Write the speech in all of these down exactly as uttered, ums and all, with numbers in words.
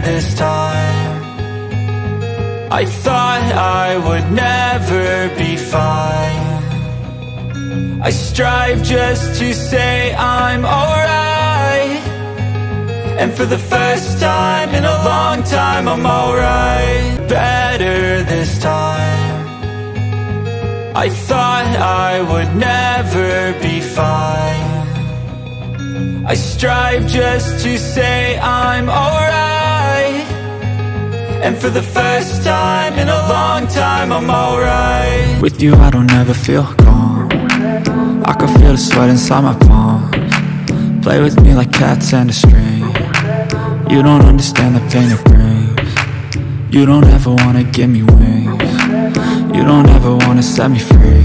this time. I thought I would never be fine. I strive just to say I'm alright, and for the first time in a long time I'm alright. Better this time. I thought I would never be fine. I strive just to say I'm alright, and for the first time in a long time I'm alright. With you I don't ever feel calm. I can feel the sweat inside my palms. Play with me like cats and a string. You don't understand the pain it brings. You don't ever wanna give me wings. You don't ever wanna set me free.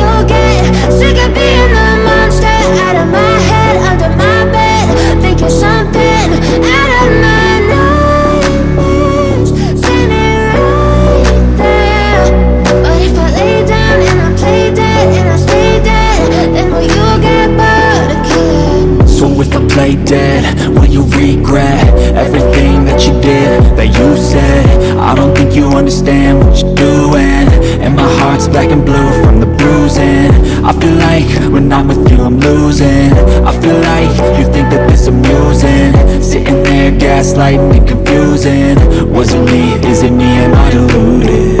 you'll get sick of being the monster out of my head, under my bed, thinking something out of my nightmares, sitting right there. But if I lay down and I play dead and I stay dead, then will you get bored again? So if I play dead, will you regret everything that you did, that you said? I don't think you understand what you're doing, and my heart's black and blue from the bruising. I feel like when I'm with you I'm losing. I feel like you think that this amusing, sitting there gaslighting and confusing. Was it me, is it me, am I deluded?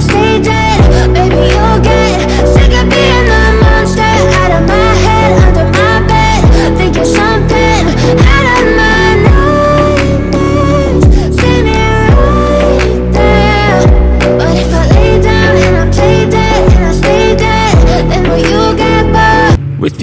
stay dead, baby you'll get sick of being the monster out of my head, under my bed, thinking something out of my. With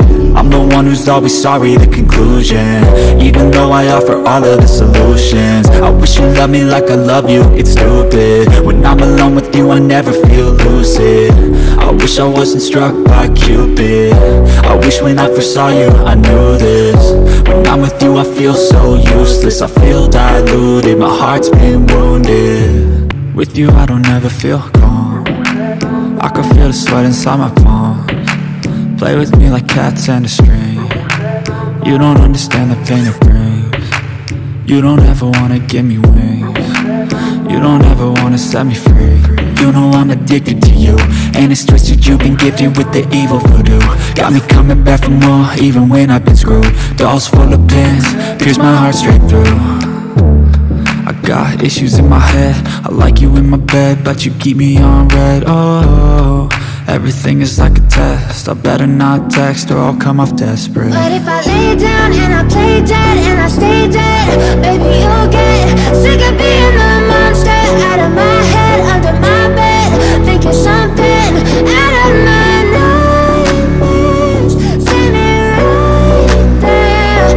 I'm the one who's always sorry, the conclusion. Even though I offer all of the solutions, I wish you loved me like I love you, it's stupid. When I'm alone with you I never feel lucid. I wish I wasn't struck by Cupid. I wish when I first saw you I knew this. When I'm with you I feel so useless, I feel diluted, my heart's been wounded. With you I don't ever feel calm. I can feel feel the sweat inside my palms. Play with me like cats and a string. You don't understand the pain it brings. You don't ever wanna give me wings. You don't ever wanna set me free. You know I'm addicted to you, and it's twisted, you've been gifted with the evil voodoo. Got me coming back for more, even when I've been screwed. Dolls full of pins, pierce my heart straight through. I got issues in my head, I like you in my bed, but you keep me on red. Oh, everything is like a test, I better not text or I'll come off desperate. But if I lay down and I play dead and I stay dead, baby you'll get sick of being the monster. Out of my head, under my bed, thinking something out of my nightmares, send it right there.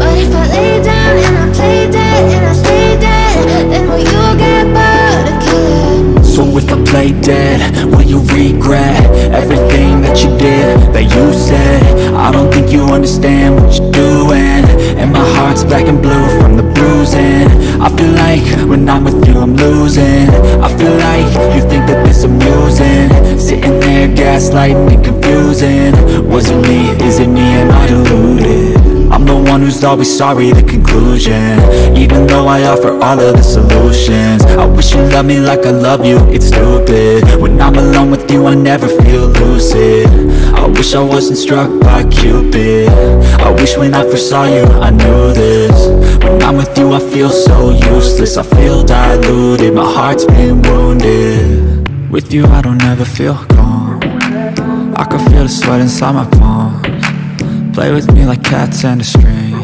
But if I lay down and I play dead and I stay, then will you get bored again? So if I play dead, will you regret everything that you did, that you said? I don't think you understand what you're doing, and my heart's black and blue from the bruising. I feel like when I'm with you I'm losing. I feel like you think that this amusing, sitting there gaslighting and confusing. Was it me, is it me, am I deluded? I'm the one who's always sorry, the conclusion. Even though I offer all of the solutions, I wish you loved me like I love you, it's stupid. When I'm alone with you I never feel lucid. I wish I wasn't struck by Cupid. I wish when I first saw you I knew this. When I'm with you I feel so useless, I feel diluted, my heart's been wounded. With you I don't ever feel calm. I can feel the sweat inside my palms. Play with me like cats and a string.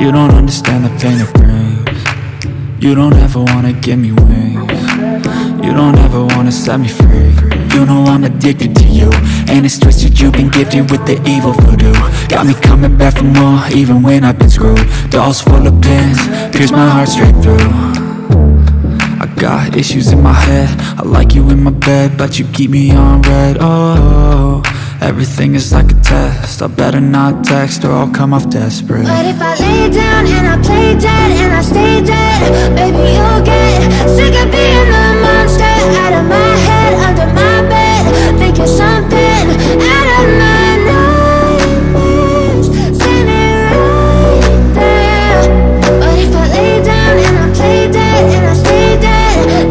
You don't understand the pain it brings. You don't ever wanna give me wings. You don't ever wanna set me free. You know I'm addicted to you, and it's twisted, you've been gifted with the evil voodoo. Got me coming back for more, even when I've been screwed. Dolls full of pins, pierce my heart straight through. Got issues in my head, I like you in my bed, but you keep me on red. Oh, everything is like a test, I better not text or I'll come off desperate. But if I lay down and I play dead and I stay dead, baby you'll get sick of being the monster. Out of my head, under my bed, thinking something out of my nightmares, send it right there. But if I lay down and I play dead and I stay dead,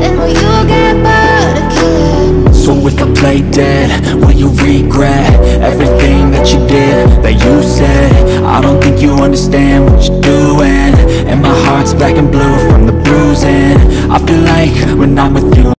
then will you get bored again? So if I play dead, will you regret everything that you did, that you said? I don't think you understand what you're doing, and my heart's black and blue from the bruising. I feel like when I'm with you